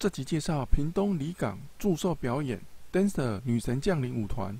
这集介绍屏东里港驻售表演 Dancer 女神降临舞团。